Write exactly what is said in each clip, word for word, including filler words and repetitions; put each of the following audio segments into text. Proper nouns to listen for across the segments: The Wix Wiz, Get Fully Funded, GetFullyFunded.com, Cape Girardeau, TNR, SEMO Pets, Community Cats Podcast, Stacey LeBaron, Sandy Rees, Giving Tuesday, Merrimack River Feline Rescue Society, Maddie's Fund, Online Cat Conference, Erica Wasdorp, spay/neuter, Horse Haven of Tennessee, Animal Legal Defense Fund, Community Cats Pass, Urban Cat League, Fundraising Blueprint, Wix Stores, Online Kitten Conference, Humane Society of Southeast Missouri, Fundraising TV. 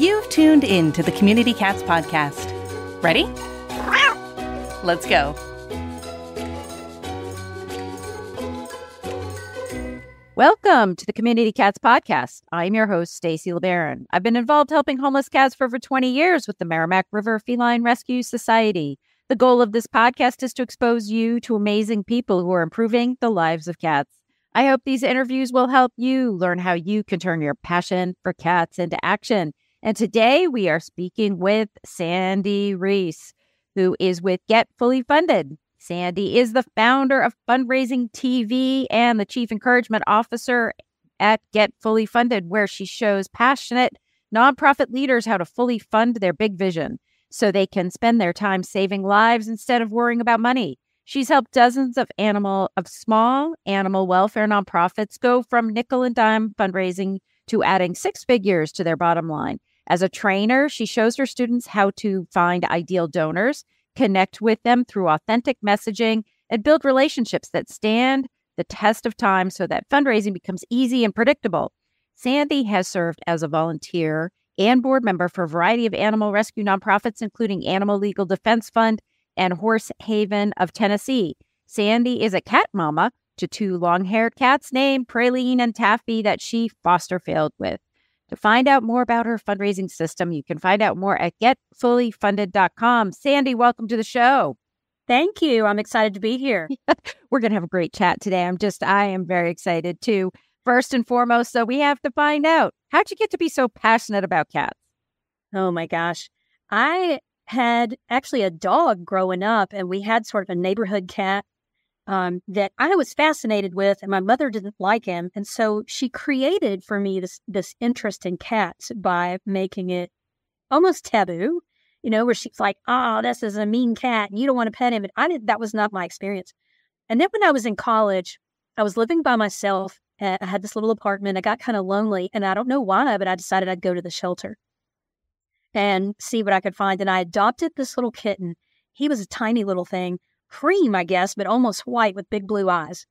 You've tuned in to the Community Cats Podcast. Ready? Let's go. Welcome to the Community Cats Podcast. I'm your host, Stacey LeBaron. I've been involved helping homeless cats for over twenty years with the Merrimack River Feline Rescue Society. The goal of this podcast is to expose you to amazing people who are improving the lives of cats. I hope these interviews will help you learn how you can turn your passion for cats into action. And today we are speaking with Sandy Rees, who is with Get Fully Funded. Sandy is the founder of Fundraising T V and the Chief Encouragement Officer at Get Fully Funded, where she shows passionate nonprofit leaders how to fully fund their big vision so they can spend their time saving lives instead of worrying about money. She's helped dozens of animal of small animal welfare nonprofits go from nickel and dime fundraising to adding six figures to their bottom line. As a trainer, she shows her students how to find ideal donors, connect with them through authentic messaging, and build relationships that stand the test of time so that fundraising becomes easy and predictable. Sandy has served as a volunteer and board member for a variety of animal rescue nonprofits, including Animal Legal Defense Fund and Horse Haven of Tennessee. Sandy is a cat mama to two long-haired cats named Praline and Taffy that she foster-failed with. To find out more about her fundraising system, you can find out more at Get Fully Funded dot com. Sandy, welcome to the show. Thank you. I'm excited to be here. We're going to have a great chat today. I'm just, I am very excited too. First and foremost, so we have to find out, how'd you get to be so passionate about cats? Oh my gosh. I had actually a dog growing up, and we had sort of a neighborhood cat Um, that I was fascinated with, and my mother didn't like him. And so she created for me this this interest in cats by making it almost taboo, you know, where she's like, oh, this is a mean cat, and you don't want to pet him. And I didn't, that was not my experience. And then when I was in college, I was living by myself. And I had this little apartment. I got kind of lonely, and I don't know why, but I decided I'd go to the shelter and see what I could find. And I adopted this little kitten. He was a tiny little thing. Cream, I guess, but almost white with big blue eyes.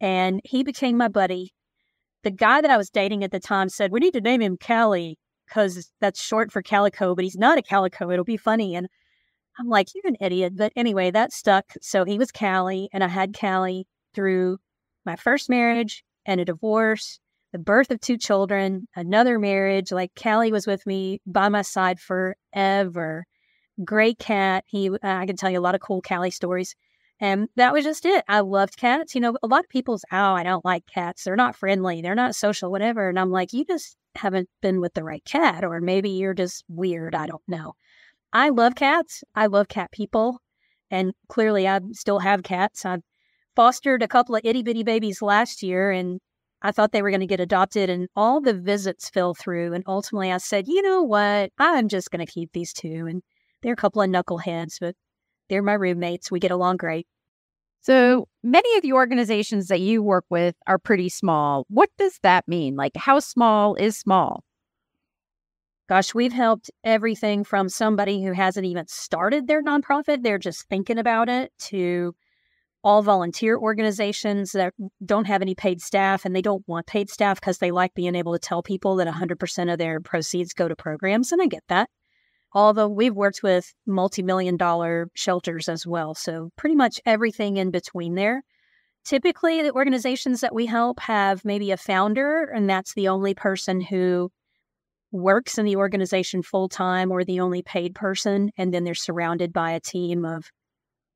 And he became my buddy. The guy that I was dating at the time said, we need to name him Callie because that's short for calico, but he's not a calico. It'll be funny. And I'm like, you're an idiot. But anyway, that stuck. So he was Callie, and I had Callie through my first marriage and a divorce, the birth of two children, another marriage. Like, Callie was with me, by my side forever. Great cat. He, uh, I can tell you a lot of cool Callie stories. And that was just it. I loved cats. You know, a lot of people's, oh, I don't like cats. They're not friendly. They're not social, whatever. And I'm like, you just haven't been with the right cat, or maybe you're just weird. I don't know. I love cats. I love cat people. And clearly I still have cats. I fostered a couple of itty bitty babies last year, and I thought they were going to get adopted, and all the visits fell through. And ultimately I said, you know what? I'm just going to keep these two. And they're a couple of knuckleheads, but they're my roommates. We get along great. So many of the organizations that you work with are pretty small. What does that mean? Like, how small is small? Gosh, we've helped everything from somebody who hasn't even started their nonprofit, they're just thinking about it, to all volunteer organizations that don't have any paid staff, and they don't want paid staff because they like being able to tell people that one hundred percent of their proceeds go to programs. And I get that. Although we've worked with multi-million dollar shelters as well. So pretty much everything in between there. Typically, the organizations that we help have maybe a founder, and that's the only person who works in the organization full-time or the only paid person. And then they're surrounded by a team of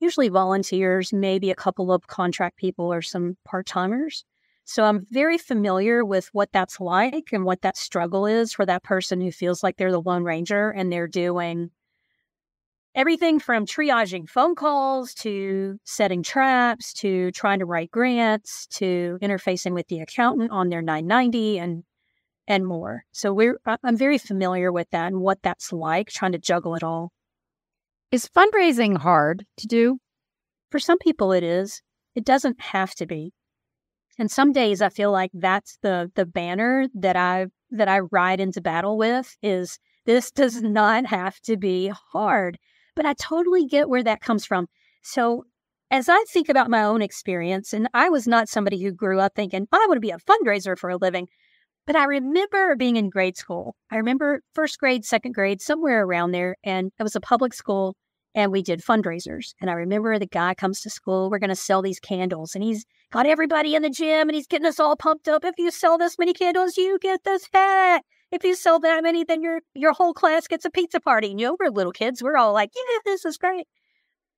usually volunteers, maybe a couple of contract people or some part-timers. So I'm very familiar with what that's like and what that struggle is for that person who feels like they're the Lone Ranger, and they're doing everything from triaging phone calls to setting traps to trying to write grants to interfacing with the accountant on their nine ninety and and more. So we're I'm very familiar with that and what that's like, trying to juggle it all. Is fundraising hard to do? For some people it is. It doesn't have to be. And some days I feel like that's the the banner that I that I ride into battle with, is this does not have to be hard. But I totally get where that comes from. So as I think about my own experience, and I was not somebody who grew up thinking, I want to be a fundraiser for a living. But I remember being in grade school. I remember first grade, second grade, somewhere around there. And it was a public school and we did fundraisers. And I remember the guy comes to school, we're going to sell these candles. And he's got everybody in the gym and he's getting us all pumped up. If you sell this many candles, you get this hat. If you sell that many, then your your whole class gets a pizza party. And you know, we're little kids. We're all like, yeah, this is great.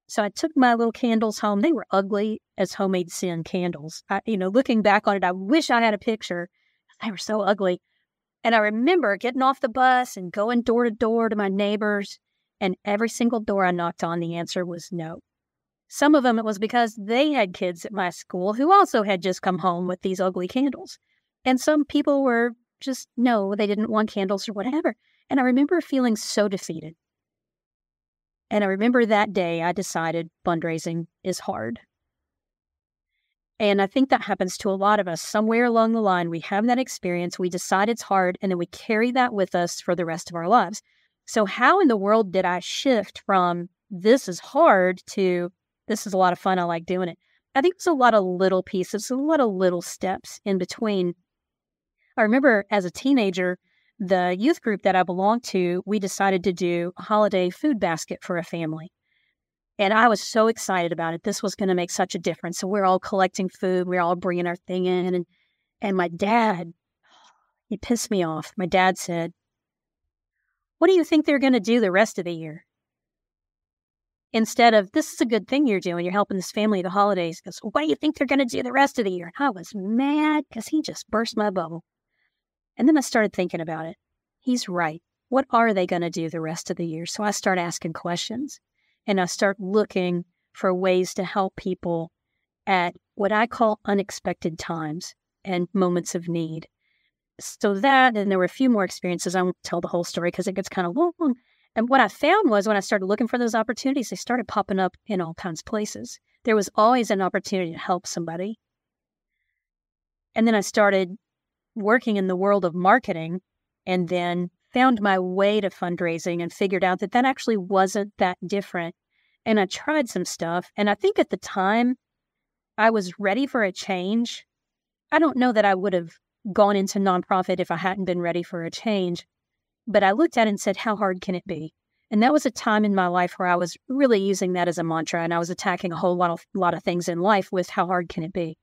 So I took my little candles home. They were ugly as homemade sin candles. I, you know, looking back on it, I wish I had a picture. They were so ugly. And I remember getting off the bus and going door to door to my neighbors. And every single door I knocked on, the answer was no. Some of them, it was because they had kids at my school who also had just come home with these ugly candles. And some people were just, no, they didn't want candles or whatever. And I remember feeling so defeated. And I remember that day I decided fundraising is hard. And I think that happens to a lot of us. Somewhere along the line, we have that experience, we decide it's hard, and then we carry that with us for the rest of our lives. So how in the world did I shift from this is hard to this is a lot of fun, I like doing it? I think it's a lot of little pieces, a lot of little steps in between. I remember as a teenager, the youth group that I belonged to, we decided to do a holiday food basket for a family. And I was so excited about it. This was going to make such a difference. So we're all collecting food. We're all bringing our thing in. And, and my dad, he pissed me off. My dad said, what do you think they're going to do the rest of the year? Instead of, this is a good thing you're doing. You're helping this family at the holidays. He goes, what do you think they're going to do the rest of the year? And I was mad because he just burst my bubble. And then I started thinking about it. He's right. What are they going to do the rest of the year? So I start asking questions. And I start looking for ways to help people at what I call unexpected times and moments of need. So that, and there were a few more experiences. I won't tell the whole story because it gets kind of long. And what I found was when I started looking for those opportunities, they started popping up in all kinds of places. There was always an opportunity to help somebody. And then I started working in the world of marketing and then found my way to fundraising and figured out that that actually wasn't that different. And I tried some stuff. And I think at the time I was ready for a change. I don't know that I would have gone into nonprofit if I hadn't been ready for a change. But I looked at it and said, how hard can it be? And that was a time in my life where I was really using that as a mantra. And I was attacking a whole lot of, lot of things in life with how hard can it be?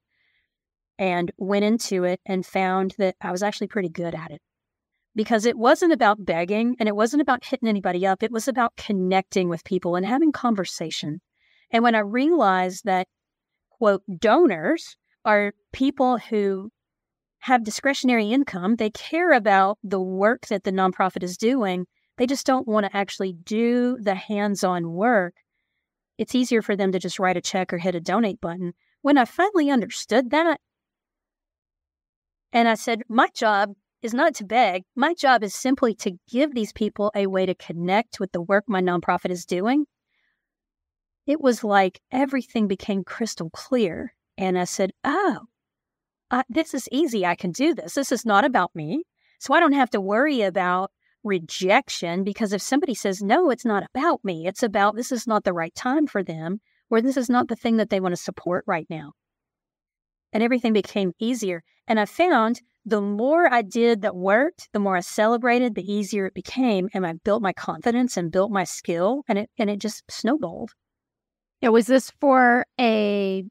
And went into it and found that I was actually pretty good at it. Because it wasn't about begging and it wasn't about hitting anybody up. It was about connecting with people and having conversation. And when I realized that, quote, donors are people who have discretionary income, they care about the work that the nonprofit is doing. They just don't want to actually do the hands-on work. It's easier for them to just write a check or hit a donate button. When I finally understood that, and I said, my job is not to beg. My job is simply to give these people a way to connect with the work my nonprofit is doing. It was like everything became crystal clear. And I said, oh, uh, this is easy. I can do this. This is not about me. So I don't have to worry about rejection, because if somebody says, no, it's not about me, it's about this is not the right time for them, or this is not the thing that they want to support right now. And everything became easier. And I found the more I did that worked, the more I celebrated, the easier it became. And I built my confidence and built my skill, and it and it just snowballed. Now, was this for a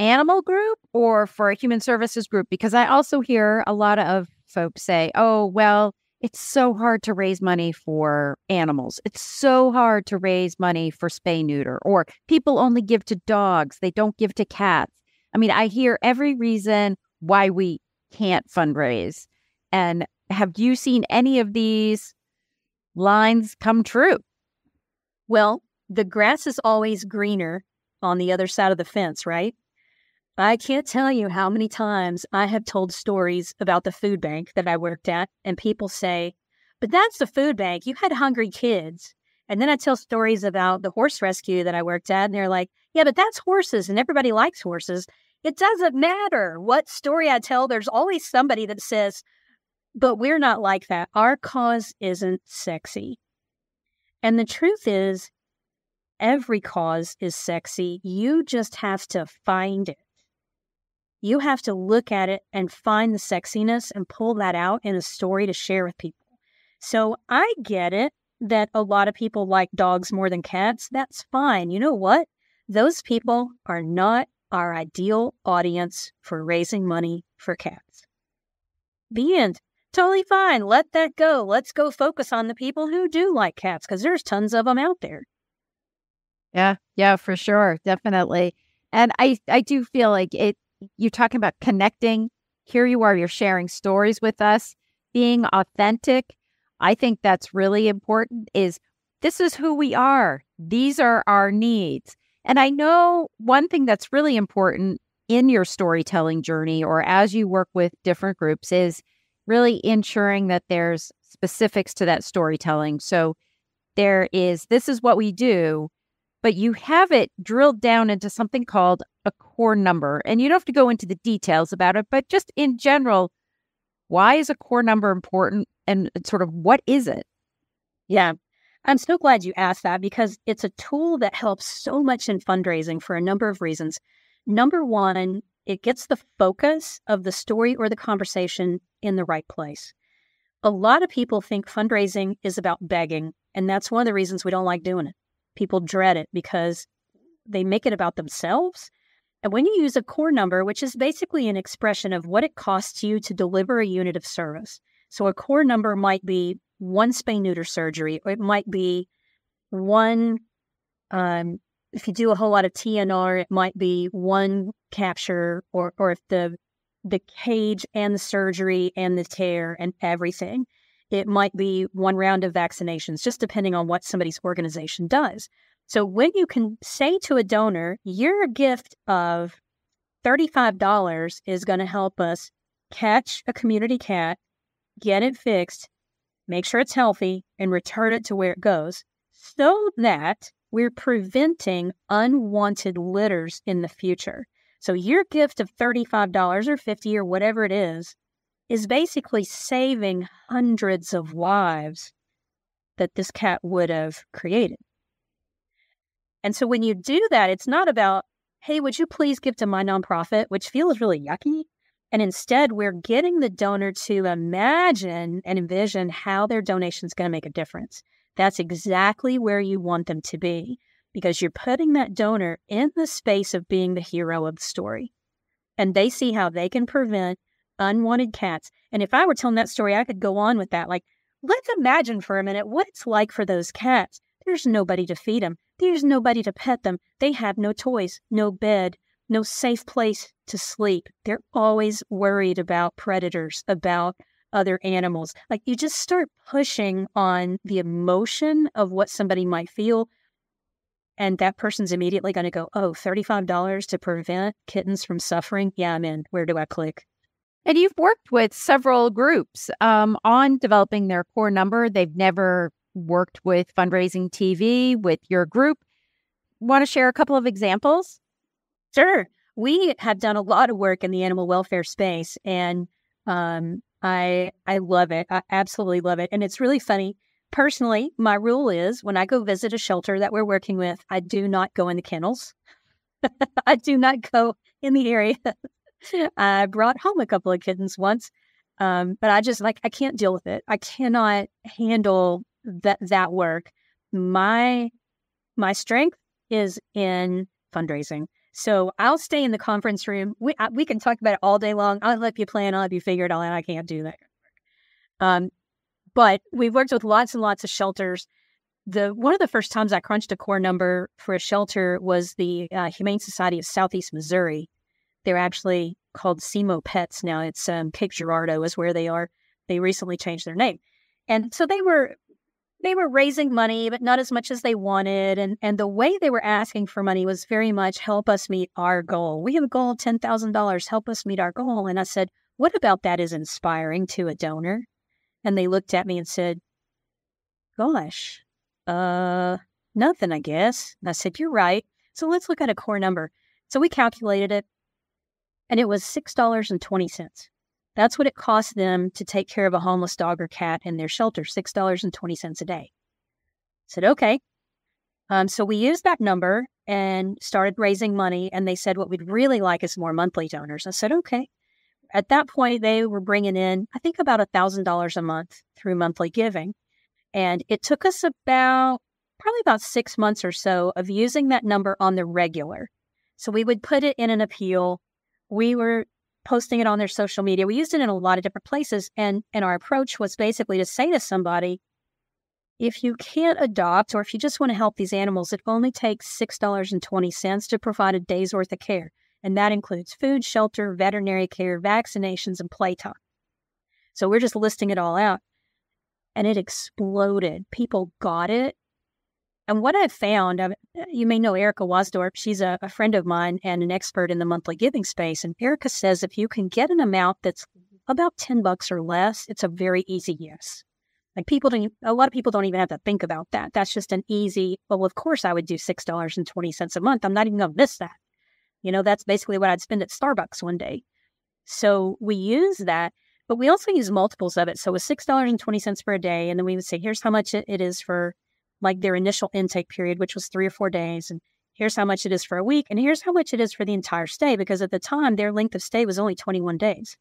animal group or for a human services group? Because I also hear a lot of folks say, oh, well, it's so hard to raise money for animals. It's so hard to raise money for spay neuter, or people only give to dogs. They don't give to cats. I mean, I hear every reason why we can't fundraise. And have you seen any of these lines come true? Well, the grass is always greener on the other side of the fence, right? I can't tell you how many times I have told stories about the food bank that I worked at, and people say, but that's the food bank. You had hungry kids. And then I tell stories about the horse rescue that I worked at, and they're like, yeah, but that's horses, and everybody likes horses. It doesn't matter what story I tell. There's always somebody that says, but we're not like that. Our cause isn't sexy. And the truth is, every cause is sexy. You just have to find it. you have to look at it and find the sexiness and pull that out in a story to share with people. So I get it that a lot of people like dogs more than cats. That's fine. You know what? Those people are not our ideal audience for raising money for cats. The end. Totally fine. Let that go. Let's go focus on the people who do like cats, because there's tons of them out there. Yeah, yeah, for sure. Definitely. And I, I do feel like it, you're talking about connecting. Here you are, you're sharing stories with us, being authentic. I think that's really important. Is this is who we are. These are our needs. And I know one thing that's really important in your storytelling journey, or as you work with different groups, is really ensuring that there's specifics to that storytelling. So there is, this is what we do, but you have it drilled down into something called a core number. And you don't have to go into the details about it, but just in general, why is a core number important and sort of what is it? Yeah, I'm so glad you asked that, because it's a tool that helps so much in fundraising for a number of reasons. Number one, it gets the focus of the story or the conversation in the right place. A lot of people think fundraising is about begging, and that's one of the reasons we don't like doing it. People dread it because they make it about themselves. And when you use a core number, which is basically an expression of what it costs you to deliver a unit of service. So a core number might be one spay-neuter surgery, or it might be one... Um, if you do a whole lot of T N R, it might be one capture, or or if the the cage and the surgery and the tear and everything, it might be one round of vaccinations, just depending on what somebody's organization does. So when you can say to a donor, your gift of thirty-five dollars is going to help us catch a community cat, get it fixed, make sure it's healthy, and return it to where it goes, so that we're preventing unwanted litters in the future. So your gift of thirty-five dollars or fifty dollars or whatever it is, is basically saving hundreds of lives that this cat would have created. And so when you do that, it's not about, hey, would you please give to my nonprofit, which feels really yucky. And instead, we're getting the donor to imagine and envision how their donation is going to make a difference. That's exactly where you want them to be, because you're putting that donor in the space of being the hero of the story. And they see how they can prevent unwanted cats. And if I were telling that story, I could go on with that. Like, let's imagine for a minute what it's like for those cats. There's nobody to feed them. There's nobody to pet them. They have no toys, no bed, no safe place to sleep. They're always worried about predators, about other animals. Like, you just start pushing on the emotion of what somebody might feel, and that person's immediately going to go, oh, thirty-five dollars to prevent kittens from suffering? Yeah, I'm in. Where do I click? And you've worked with several groups um, on developing their core number. They've never worked with Fundraising T V, with your group. Want to share a couple of examples? Sure. We have done a lot of work in the animal welfare space, and um, I I love it. I absolutely love it. And it's really funny. Personally, my rule is when I go visit a shelter that we're working with, I do not go in the kennels. I do not go in the area. I brought home a couple of kittens once, um, but I just like, I can't deal with it. I cannot handle that that work. My, my strength is in fundraising. So I'll stay in the conference room. We I, we can talk about it all day long. I'll let you plan. I'll let you figure it all out. I can't do that. Um, but we've worked with lots and lots of shelters. The one of the first times I crunched a core number for a shelter was the uh, Humane Society of Southeast Missouri. They're actually called SEMO Pets now. It's um, Cape Girardeau is where they are. They recently changed their name, and so they were. They were raising money, but not as much as they wanted. And and the way they were asking for money was very much, help us meet our goal. We have a goal of ten thousand dollars. Help us meet our goal. And I said, what about that is inspiring to a donor? And they looked at me and said, gosh, uh, nothing, I guess. And I said, you're right. So let's look at a core number. So we calculated it, and it was six dollars and twenty cents. That's what it costs them to take care of a homeless dog or cat in their shelter, six dollars and twenty cents a day. I said, okay. Um, so we used that number, and started raising money. And they said, what we'd really like is more monthly donors. I said, okay. At that point, they were bringing in, I think, about one thousand dollars a month through monthly giving. And it took us about, probably about six months or so of using that number on the regular. So we would put it in an appeal. We were posting it on their social media. We used it in a lot of different places. And, and our approach was basically to say to somebody, if you can't adopt or if you just want to help these animals, it only takes six dollars and twenty cents to provide a day's worth of care. And that includes food, shelter, veterinary care, vaccinations, and playtime. So we're just listing it all out. And it exploded. People got it. And what I found, I, you may know Erica Wasdorp. She's a, a friend of mine and an expert in the monthly giving space. And Erica says if you can get an amount that's about ten bucks or less, it's a very easy yes. Like people don't, a lot of people don't even have to think about that. That's just an easy, well, of course I would do six dollars and twenty cents a month. I'm not even going to miss that. You know, that's basically what I'd spend at Starbucks one day. So we use that, but we also use multiples of it. So it was six dollars and twenty cents for a day. And then we would say, here's how much it, it is for like their initial intake period, which was three or four days. And here's how much it is for a week. And here's how much it is for the entire stay. Because at the time, their length of stay was only twenty-one days.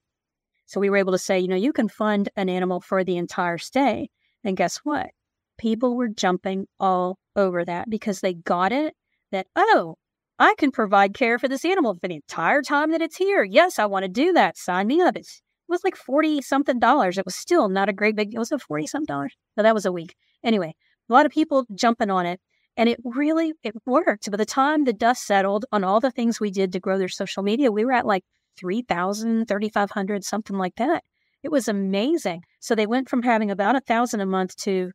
So we were able to say, you know, you can fund an animal for the entire stay. And guess what? People were jumping all over that because they got it that, oh, I can provide care for this animal for the entire time that it's here. Yes, I want to do that. Sign me up. It was like forty something dollars. It was still not a great big, it was a forty something dollars. No, that was a week. Anyway, a lot of people jumping on it. And it really, it worked. By the time the dust settled on all the things we did to grow their social media, we were at like three thousand, thirty-five hundred, something like that. It was amazing. So they went from having about one thousand a month to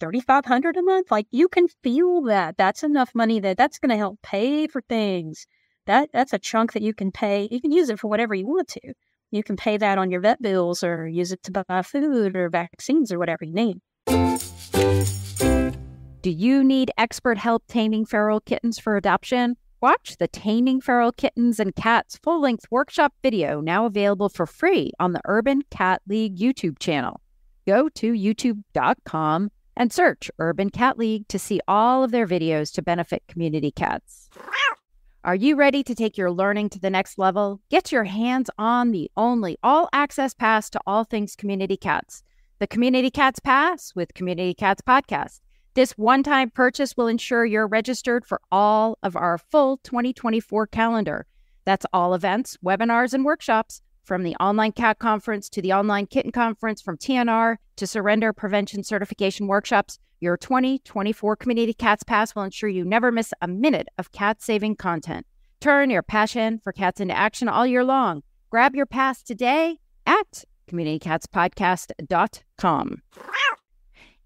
thirty-five hundred a month. Like you can feel that. That's enough money that that's going to help pay for things. That That's a chunk that you can pay. You can use it for whatever you want to. You can pay that on your vet bills or use it to buy food or vaccines or whatever you need. Do you need expert help taming feral kittens for adoption? Watch the Taming Feral Kittens and Cats full-length workshop video now available for free on the Urban Cat League YouTube channel. Go to youtube dot com and search Urban Cat League to see all of their videos to benefit community cats. Are you ready to take your learning to the next level? Get your hands on the only all-access pass to all things community cats, the Community Cats Pass with Community Cats Podcast. This one-time purchase will ensure you're registered for all of our full twenty twenty-four calendar. That's all events, webinars, and workshops, from the Online Cat Conference to the Online Kitten Conference, from T N R to Surrender Prevention Certification Workshops. Your twenty twenty-four Community Cats Pass will ensure you never miss a minute of cat-saving content. Turn your passion for cats into action all year long. Grab your pass today at community cats podcast dot com.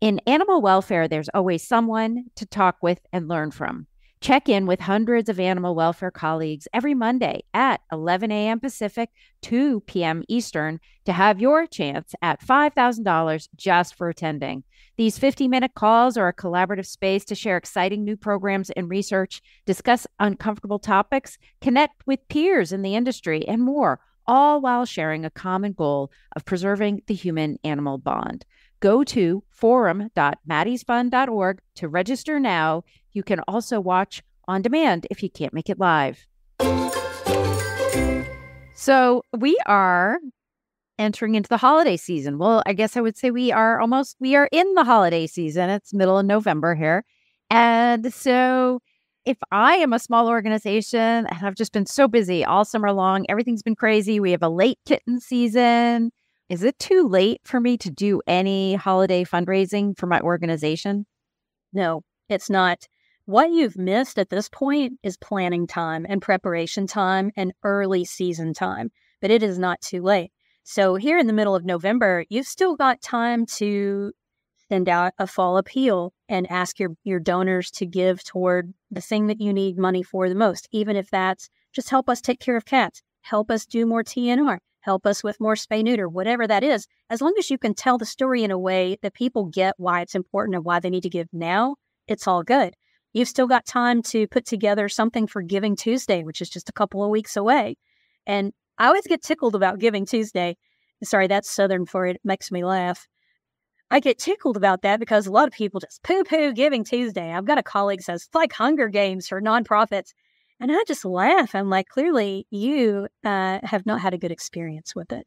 In animal welfare, there's always someone to talk with and learn from. Check in with hundreds of animal welfare colleagues every Monday at eleven a.m. Pacific, two p.m. Eastern to have your chance at five thousand dollars just for attending. These fifty-minute calls are a collaborative space to share exciting new programs and research, discuss uncomfortable topics, connect with peers in the industry, and more, all while sharing a common goal of preserving the human-animal bond. Go to forum dot maddies fund dot org to register now. You can also watch on demand if you can't make it live. So we are entering into the holiday season. Well, I guess I would say we are almost, we are in the holiday season. It's middle of November here. And so if I am a small organization and I've just been so busy all summer long, everything's been crazy. We have a late kitten season. Is it too late for me to do any holiday fundraising for my organization? No, it's not. What you've missed at this point is planning time and preparation time and early season time, but it is not too late. So here in the middle of November, you've still got time to send out a fall appeal and ask your, your donors to give toward the thing that you need money for the most, even if that's just help us take care of cats, help us do more T N R. Help us with more spay neuter, whatever that is, as long as you can tell the story in a way that people get why it's important and why they need to give now, it's all good. You've still got time to put together something for Giving Tuesday, which is just a couple of weeks away. And I always get tickled about Giving Tuesday. Sorry, that's Southern for it. It makes me laugh. I get tickled about that because a lot of people just poo-poo Giving Tuesday. I've got a colleague says, it's like Hunger Games for nonprofits. And I just laugh. I'm like, clearly you uh, have not had a good experience with it.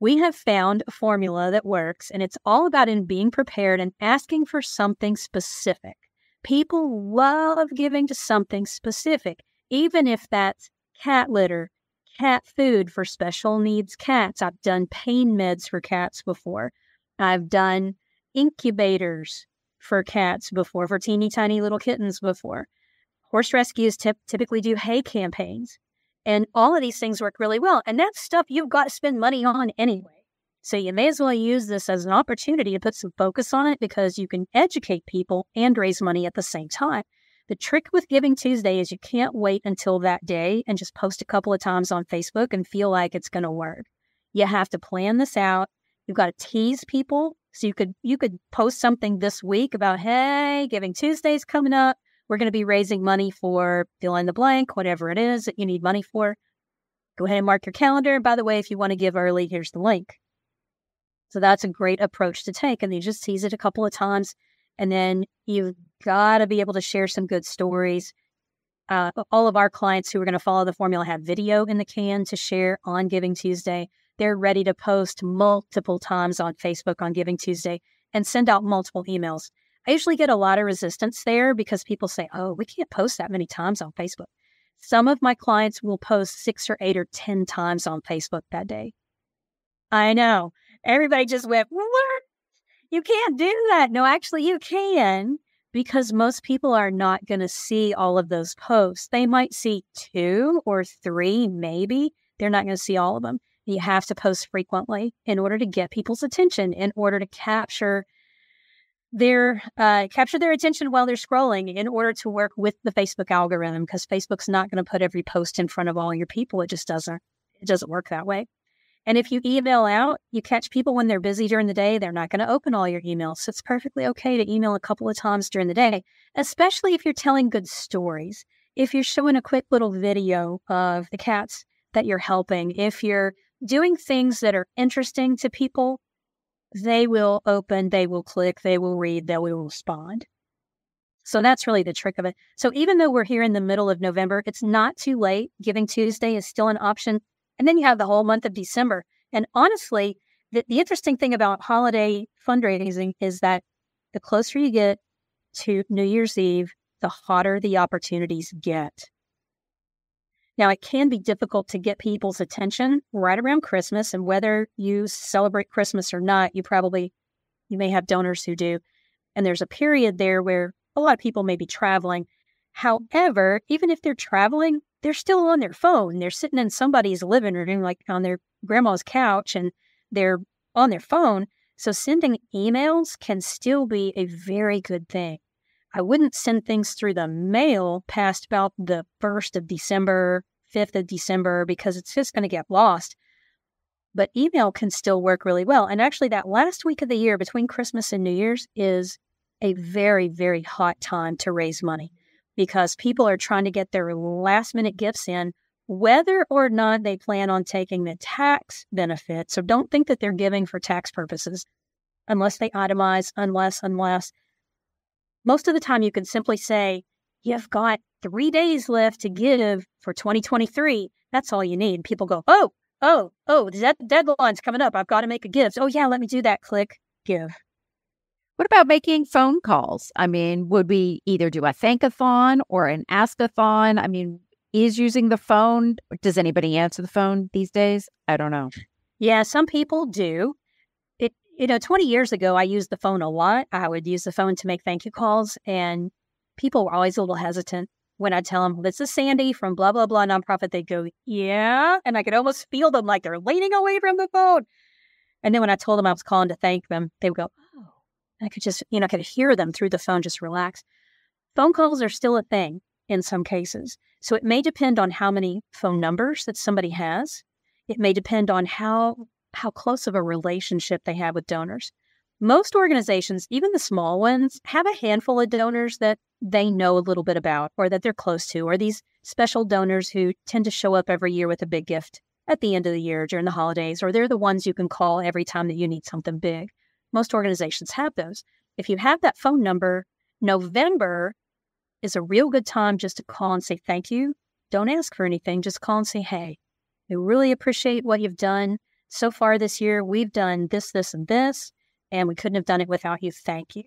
We have found a formula that works, and it's all about in being prepared and asking for something specific. People love giving to something specific, even if that's cat litter, cat food for special needs cats. I've done pain meds for cats before. I've done incubators for cats before, for teeny tiny little kittens before. Horse rescues t- typically do hay campaigns. And all of these things work really well. And that's stuff you've got to spend money on anyway. So you may as well use this as an opportunity to put some focus on it because you can educate people and raise money at the same time. The trick with Giving Tuesday is you can't wait until that day and just post a couple of times on Facebook and feel like it's going to work. You have to plan this out. You've got to tease people. So you could you could post something this week about, hey, Giving Tuesday's coming up. We're going to be raising money for fill in the blank, whatever it is that you need money for. Go ahead and mark your calendar. By the way, if you want to give early, here's the link. So that's a great approach to take. And you just tease it a couple of times. And then you've got to be able to share some good stories. Uh, all of our clients who are going to follow the formula have video in the can to share on Giving Tuesday. They're ready to post multiple times on Facebook on Giving Tuesday and send out multiple emails. I usually get a lot of resistance there because people say, oh, we can't post that many times on Facebook. Some of my clients will post six or eight or ten times on Facebook that day. I know. Everybody just went, what? You can't do that. No, actually you can, because most people are not going to see all of those posts. They might see two or three, maybe. They're not going to see all of them. You have to post frequently in order to get people's attention, in order to capture Their uh, capture their attention while they're scrolling in order to work with the Facebook algorithm, because Facebook's not going to put every post in front of all your people. It just doesn't. It doesn't work that way. And if you email out, you catch people when they're busy during the day. They're not going to open all your emails. So it's perfectly okay to email a couple of times during the day, especially if you're telling good stories. If you're showing a quick little video of the cats that you're helping, if you're doing things that are interesting to people, they will open, they will click, they will read, they will respond. So that's really the trick of it. So even though we're here in the middle of November, it's not too late. Giving Tuesday is still an option. And then you have the whole month of December. And honestly, the, the interesting thing about holiday fundraising is that the closer you get to New Year's Eve, the hotter the opportunities get. Now, it can be difficult to get people's attention right around Christmas, and whether you celebrate Christmas or not, you probably, you may have donors who do, and there's a period there where a lot of people may be traveling. However, even if they're traveling, they're still on their phone. They're sitting in somebody's living room, like on their grandma's couch, and they're on their phone. So sending emails can still be a very good thing. I wouldn't send things through the mail past about the first of December, fifth of December, because it's just going to get lost. But email can still work really well. And actually, that last week of the year between Christmas and New Year's is a very, very hot time to raise money because people are trying to get their last minute gifts in, whether or not they plan on taking the tax benefit. So don't think that they're giving for tax purposes unless they itemize, unless, unless. Most of the time, you can simply say, you've got three days left to give for twenty twenty-three. That's all you need. People go, oh, oh, oh, that deadline's coming up. I've got to make a gift. Oh, yeah, let me do that. Click, give. What about making phone calls? I mean, would we either do a thank-a-thon or an ask-a-thon? I mean, is using the phone, does anybody answer the phone these days? I don't know. Yeah, some people do. You know, twenty years ago, I used the phone a lot. I would use the phone to make thank you calls, and people were always a little hesitant when I tell them, this is Sandy from blah, blah, blah nonprofit. They go, yeah. And I could almost feel them like they're leaning away from the phone. And then when I told them I was calling to thank them, they would go, oh, I could just, you know, I could hear them through the phone, just relax. Phone calls are still a thing in some cases. So it may depend on how many phone numbers that somebody has. It may depend on how how close of a relationship they have with donors. Most organizations, even the small ones, have a handful of donors that they know a little bit about or that they're close to, or these special donors who tend to show up every year with a big gift at the end of the year during the holidays, or they're the ones you can call every time that you need something big. Most organizations have those. If you have that phone number, November is a real good time just to call and say thank you. Don't ask for anything. Just call and say, hey, we really appreciate what you've done. So far this year, we've done this, this, and this, and we couldn't have done it without you. Thank you.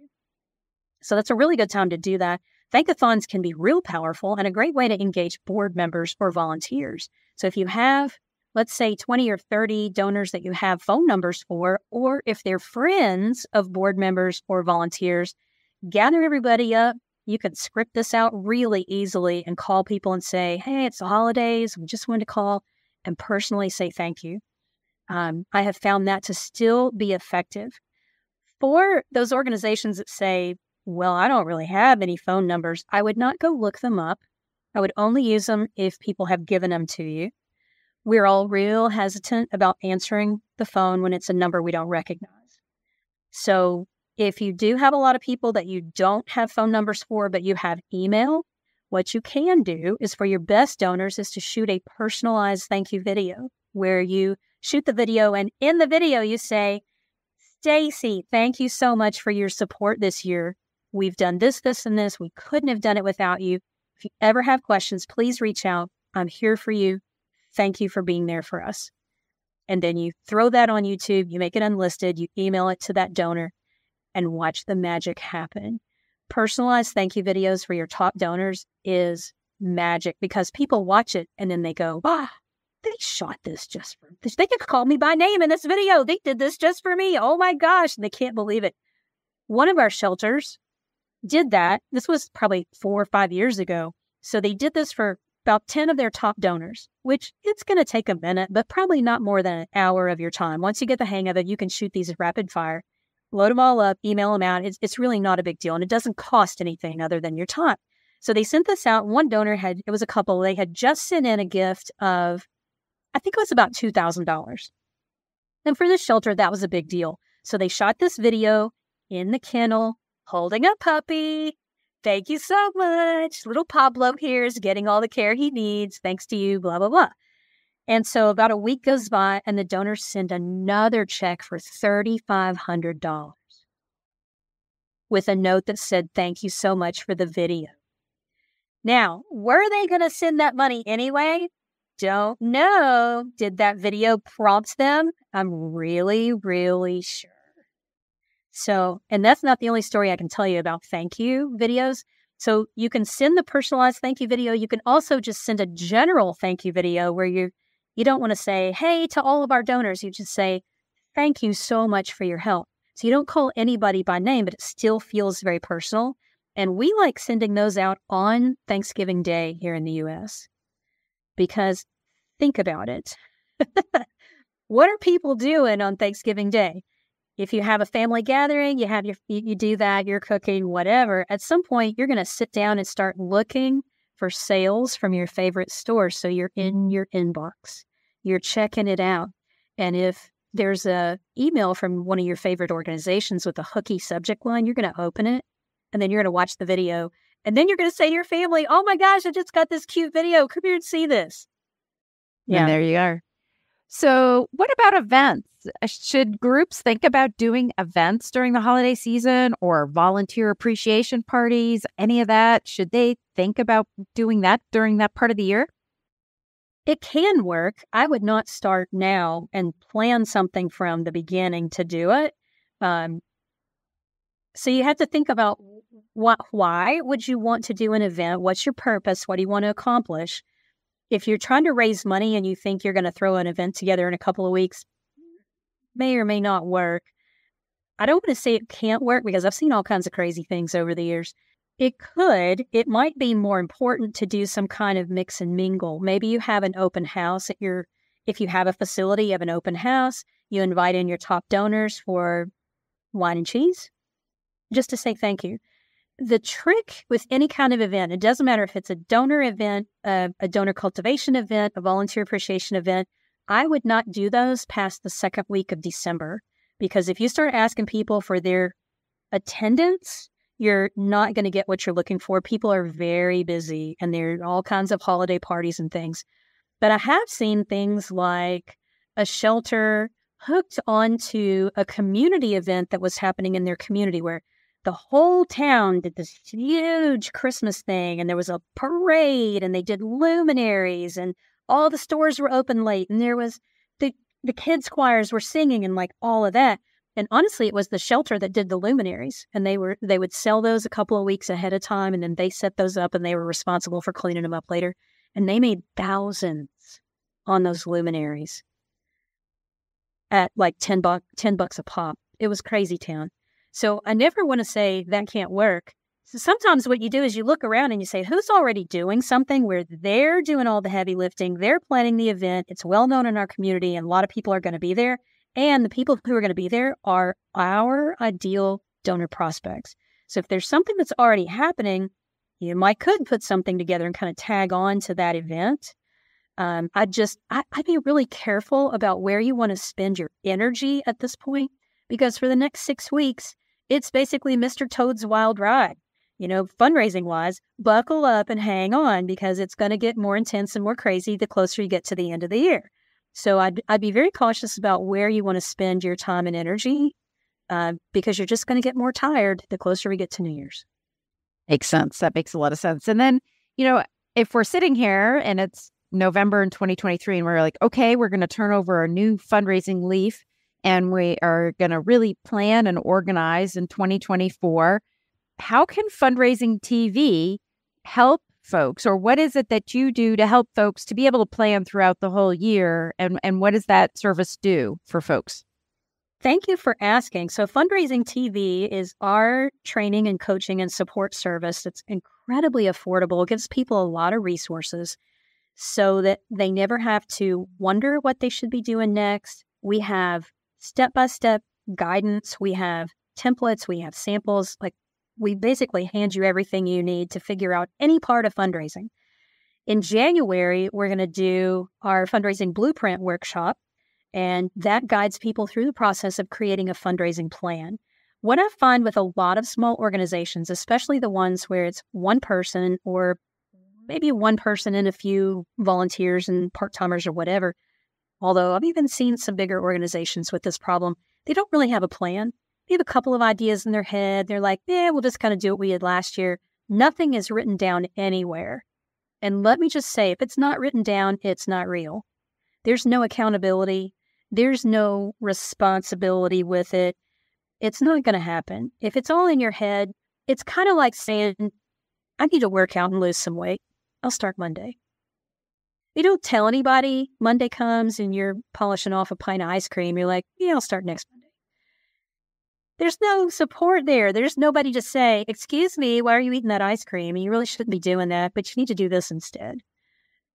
So that's a really good time to do that. Thank-a-thons can be real powerful and a great way to engage board members or volunteers. So if you have, let's say, twenty or thirty donors that you have phone numbers for, or if they're friends of board members or volunteers, gather everybody up. You can script this out really easily and call people and say, hey, it's the holidays. We just wanted to call and personally say thank you. Um, I have found that to still be effective. For those organizations that say, well, I don't really have any phone numbers, I would not go look them up. I would only use them if people have given them to you. We're all real hesitant about answering the phone when it's a number we don't recognize. So if you do have a lot of people that you don't have phone numbers for, but you have email, what you can do is for your best donors is to shoot a personalized thank you video where you shoot the video and in the video you say, Stacey, thank you so much for your support this year. We've done this, this, and this. We couldn't have done it without you. If you ever have questions, please reach out. I'm here for you. Thank you for being there for us. And then you throw that on YouTube. You make it unlisted. You email it to that donor and watch the magic happen. Personalized thank you videos for your top donors is magic because people watch it and then they go, ah, they shot this just for this. They could call me by name in this video. They did this just for me. Oh my gosh. And they can't believe it. One of our shelters did that. This was probably four or five years ago. So they did this for about ten of their top donors, which it's going to take a minute, but probably not more than an hour of your time. Once you get the hang of it, you can shoot these rapid fire, load them all up, email them out. It's, it's really not a big deal. And it doesn't cost anything other than your time. So they sent this out. One donor had, it was a couple, they had just sent in a gift of, I think it was about two thousand dollars. And for this shelter, that was a big deal. So they shot this video in the kennel, holding a puppy. Thank you so much. Little Pablo here is getting all the care he needs. Thanks to you, blah, blah, blah. And so about a week goes by and the donors send another check for three thousand five hundred dollars with a note that said, thank you so much for the video. Now, were they going to send that money anyway? Don't know. Did that video prompt them? I'm really, really sure. So, and that's not the only story I can tell you about thank you videos. So you can send the personalized thank you video. You can also just send a general thank you video where you you don't want to say, hey, to all of our donors. You just say, thank you so much for your help. So you don't call anybody by name, but it still feels very personal. And we like sending those out on Thanksgiving Day here in the U S because think about it. What are people doing on Thanksgiving Day? If you have a family gathering, you have your, you, you do that, you're cooking, whatever. At some point, you're going to sit down and start looking for sales from your favorite store. So you're in your inbox, you're checking it out. And if there's a email from one of your favorite organizations with a hooky subject line, you're going to open it and then you're going to watch the video. And then you're going to say to your family, oh my gosh, I just got this cute video. Come here and see this. Yeah, and there you are. So what about events? Should groups think about doing events during the holiday season or volunteer appreciation parties, any of that? Should they think about doing that during that part of the year? It can work. I would not start now and plan something from the beginning to do it. Um, so you have to think about what, why would you want to do an event? What's your purpose? What do you want to accomplish? If you're trying to raise money and you think you're going to throw an event together in a couple of weeks, may or may not work. I don't want to say it can't work because I've seen all kinds of crazy things over the years. It could. It might be more important to do some kind of mix and mingle. Maybe you have an open house at your, if you have a facility, you have an open house, you invite in your top donors for wine and cheese just to say thank you. The trick with any kind of event, it doesn't matter if it's a donor event, uh, a donor cultivation event, a volunteer appreciation event, I would not do those past the second week of December because if you start asking people for their attendance, you're not going to get what you're looking for. People are very busy and there are all kinds of holiday parties and things. But I have seen things like a shelter hooked onto a community event that was happening in their community where the whole town did this huge Christmas thing, and there was a parade, and they did luminaries, and all the stores were open late, and there was the, the kids' choirs were singing and like all of that. And honestly, it was the shelter that did the luminaries, and they were they would sell those a couple of weeks ahead of time, and then they set those up, and they were responsible for cleaning them up later. And they made thousands on those luminaries at like ten bucks a pop. It was crazy town. So I never want to say that can't work. So sometimes what you do is you look around and you say, who's already doing something where they're doing all the heavy lifting, they're planning the event, it's well known in our community, and a lot of people are going to be there. And the people who are going to be there are our ideal donor prospects. So if there's something that's already happening, you might could put something together and kind of tag on to that event. Um, I just, I, I'd be really careful about where you want to spend your energy at this point, because for the next six weeks, it's basically Mister Toad's wild ride, you know, fundraising wise. Buckle up and hang on, because it's going to get more intense and more crazy the closer you get to the end of the year. So I'd, I'd be very cautious about where you want to spend your time and energy, uh, because you're just going to get more tired the closer we get to New Year's. Makes sense. That makes a lot of sense. And then, you know, if we're sitting here and it's November in twenty twenty-three and we're like, okay, we're going to turn over a new fundraising leaf and we are going to really plan and organize in twenty twenty-four, how can Fundraising T V help folks, or what is it that you do to help folks to be able to plan throughout the whole year, and, and what does that service do for folks? Thank you for asking. So Fundraising T V is our training and coaching and support service that's incredibly affordable. It gives people a lot of resources so that they never have to wonder what they should be doing next. We have step-by-step guidance. We have templates. We have samples. Like, we basically hand you everything you need to figure out any part of fundraising. In January, we're going to do our Fundraising Blueprint workshop, and that guides people through the process of creating a fundraising plan. What I find with a lot of small organizations, especially the ones where it's one person or maybe one person and a few volunteers and part-timers or whatever, although I've even seen some bigger organizations with this problem, they don't really have a plan. They have a couple of ideas in their head. They're like, yeah, we'll just kind of do what we did last year. Nothing is written down anywhere. And let me just say, if it's not written down, it's not real. There's no accountability. There's no responsibility with it. It's not going to happen. If it's all in your head, it's kind of like saying, I need to work out and lose some weight. I'll start Monday. You don't tell anybody. Monday comes and you're polishing off a pint of ice cream. You're like, yeah, I'll start next Monday. There's no support there. There's nobody to say, excuse me, why are you eating that ice cream? And you really shouldn't be doing that, but you need to do this instead.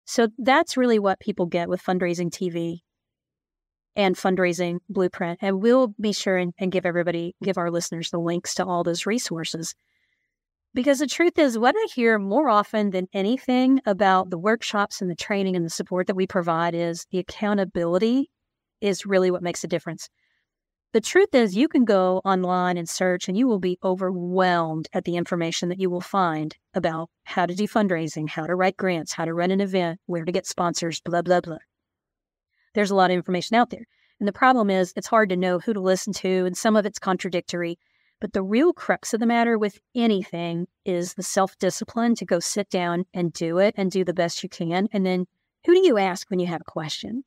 So that's really what people get with Fundraising T V and Fundraising Blueprint. And we'll be sure and, and give everybody, give our listeners the links to all those resources. Because the truth is, what I hear more often than anything about the workshops and the training and the support that we provide is the accountability is really what makes a difference. The truth is, you can go online and search and you will be overwhelmed at the information that you will find about how to do fundraising, how to write grants, how to run an event, where to get sponsors, blah, blah, blah. There's a lot of information out there. And the problem is, it's hard to know who to listen to, and some of it's contradictory. But the real crux of the matter with anything is the self-discipline to go sit down and do it and do the best you can. And then who do you ask when you have a question?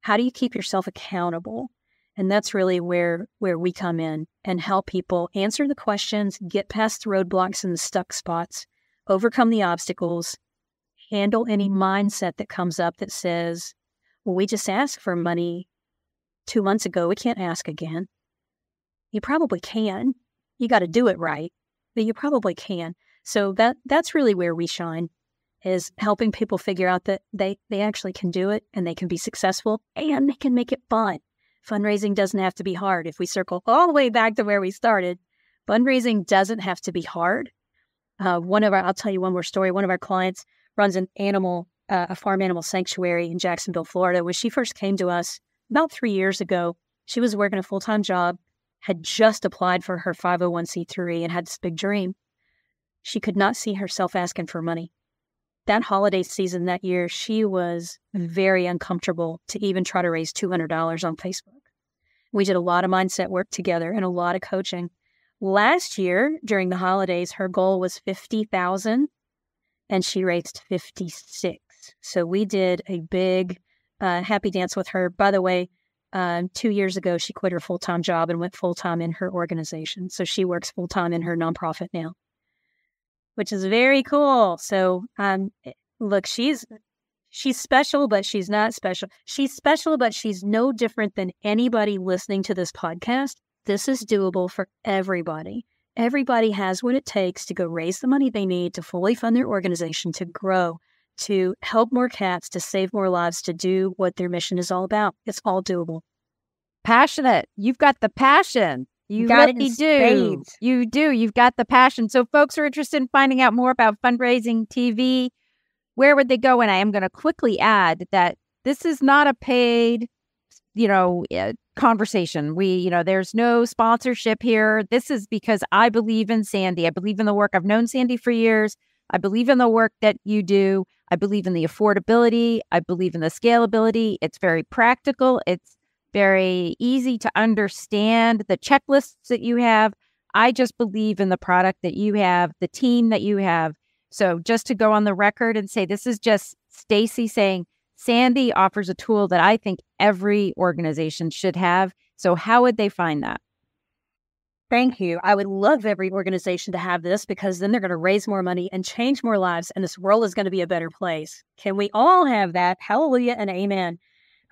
How do you keep yourself accountable? And that's really where, where we come in and help people answer the questions, get past the roadblocks and the stuck spots, overcome the obstacles, handle any mindset that comes up that says, well, we just asked for money two months ago. We can't ask again. You probably can. You got to do it right, but you probably can. So that that's really where we shine, is helping people figure out that they, they actually can do it and they can be successful and they can make it fun. Fundraising doesn't have to be hard. If we circle all the way back to where we started, fundraising doesn't have to be hard. Uh, one of our, I'll tell you one more story. One of our clients runs an animal, uh, a farm animal sanctuary in Jacksonville, Florida. When she first came to us about three years ago, she was working a full-time job, had just applied for her five oh one c three and had this big dream. She could not see herself asking for money. That holiday season that year, she was very uncomfortable to even try to raise two hundred dollars on Facebook. We did a lot of mindset work together and a lot of coaching. Last year, during the holidays, her goal was fifty thousand and she raised fifty-six. So we did a big uh, happy dance with her. By the way, um, two years ago, she quit her full-time job and went full-time in her organization. So she works full-time in her nonprofit now, which is very cool. So um, look, she's she's special, but she's not special. She's special, but she's no different than anybody listening to this podcast. This is doable for everybody. Everybody has what it takes to go raise the money they need to fully fund their organization, to grow, to help more cats, to save more lives, to do what their mission is all about. It's all doable. Passionate. You've got the passion. You got really it do. You do. You've got the passion. So folks are interested in finding out more about Fundraising T V. Where would they go? And I am going to quickly add that this is not a paid, you know, uh, conversation. We, you know, there's no sponsorship here. This is because I believe in Sandy. I believe in the work. I've known Sandy for years. I believe in the work that you do. I believe in the affordability. I believe in the scalability. It's very practical. It's very easy to understand the checklists that you have. I just believe in the product that you have, the team that you have. So just to go on the record and say, this is just Stacey saying, Sandy offers a tool that I think every organization should have. So how would they find that? Thank you. I would love every organization to have this, because then they're going to raise more money and change more lives, and this world is going to be a better place. Can we all have that? Hallelujah and amen.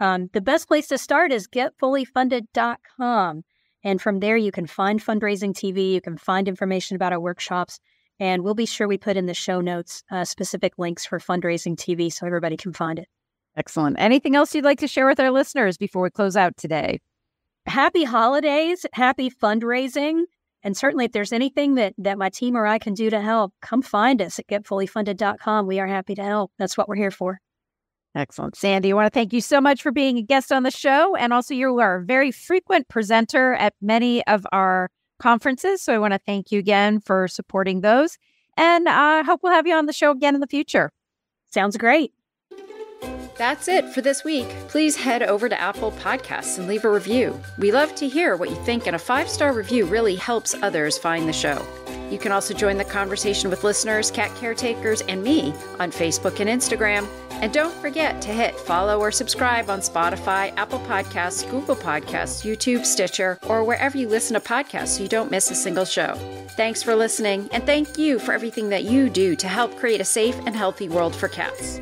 Um, the best place to start is get fully funded dot com. And from there, you can find Fundraising T V. You can find information about our workshops. And we'll be sure we put in the show notes uh, specific links for Fundraising T V so everybody can find it. Excellent. Anything else you'd like to share with our listeners before we close out today? Happy holidays, happy fundraising. And certainly if there's anything that, that my team or I can do to help, come find us at get fully funded dot com. We are happy to help. That's what we're here for. Excellent. Sandy, I want to thank you so much for being a guest on the show. And also you are a very frequent presenter at many of our conferences. So I want to thank you again for supporting those. And I uh, hope we'll have you on the show again in the future. Sounds great. That's it for this week. Please head over to Apple Podcasts and leave a review. We love to hear what you think, and a five-star review really helps others find the show. You can also join the conversation with listeners, cat caretakers, and me on Facebook and Instagram. And don't forget to hit follow or subscribe on Spotify, Apple Podcasts, Google Podcasts, YouTube, Stitcher, or wherever you listen to podcasts so you don't miss a single show. Thanks for listening, and thank you for everything that you do to help create a safe and healthy world for cats.